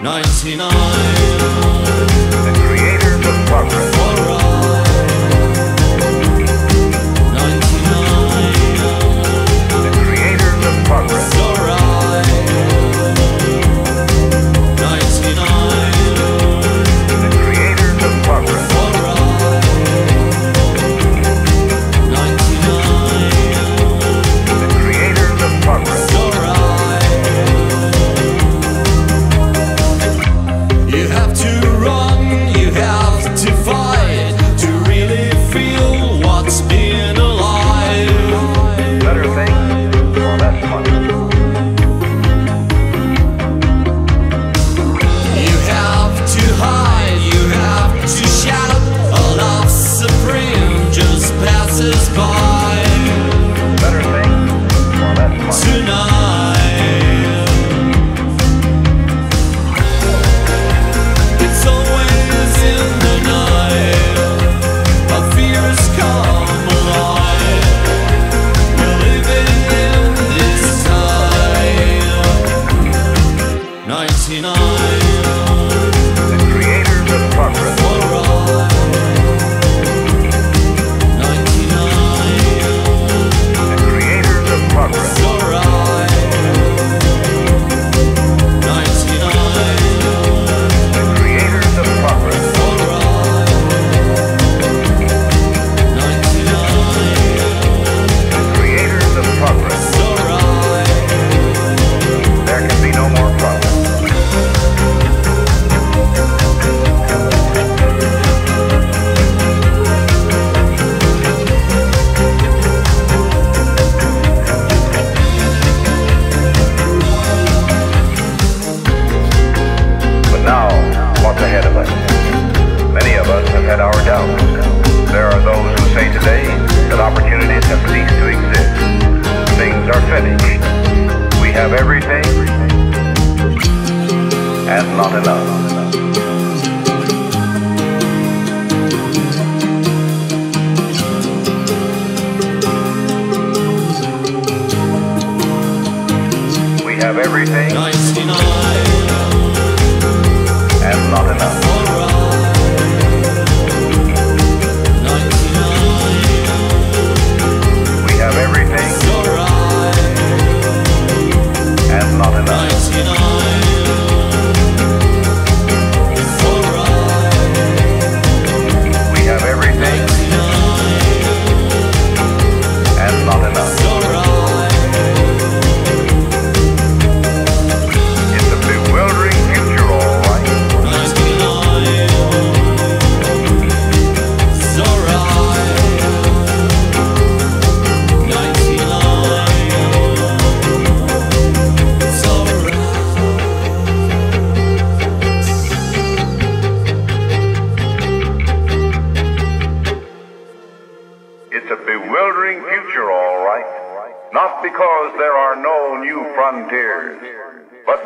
99. The creators of progress.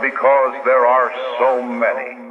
Because there are so many.